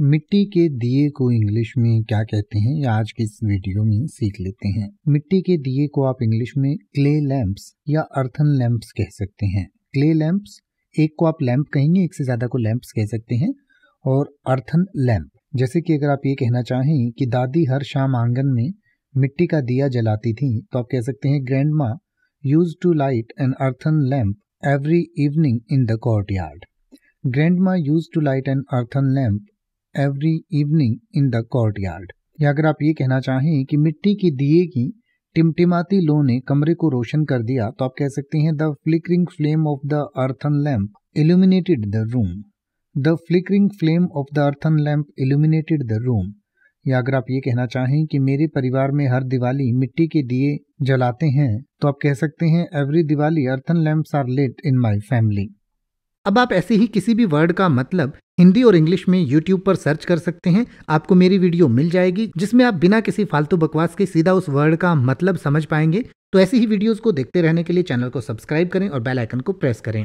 मिट्टी के दिए को इंग्लिश में क्या कहते हैं या आज के इस वीडियो में सीख लेते हैं। मिट्टी के दिए को आप इंग्लिश में क्ले लैंप्स या अर्थन लैंप्स कह सकते हैं। क्ले लैंप्स, एक को आप लैंप कहेंगे, एक से ज़्यादा को लैंप्स कह सकते हैं, और अर्थन लैंप। जैसे कि अगर आप ये कहना चाहें कि दादी हर शाम आंगन में मिट्टी का दिया जलाती थी, तो आप कह सकते हैं grandma use to light an earthen lamp every evening in the courtyard. Grandma use to light an earthen lamp every evening in the courtyard. या अगर आप ये कहना चाहें कि मिट्टी के दिए की टिमटिमाती लौ ने कमरे को रोशन कर दिया, तो आप कह सकते हैं the flickering flame of the earthen lamp illuminated the room. The flickering flame of the earthen lamp illuminated the room. या अगर आप ये कहना चाहें कि मेरे परिवार में हर दिवाली मिट्टी के दिए जलाते हैं, तो आप कह सकते हैं every Diwali earthen lamps are lit in my family. अब आप ऐसे ही किसी भी वर्ड का मतलब हिंदी और इंग्लिश में YouTube पर सर्च कर सकते हैं। आपको मेरी वीडियो मिल जाएगी जिसमें आप बिना किसी फालतू बकवास के सीधा उस वर्ड का मतलब समझ पाएंगे। तो ऐसी ही वीडियोस को देखते रहने के लिए चैनल को सब्सक्राइब करें और बेल आइकन को प्रेस करें।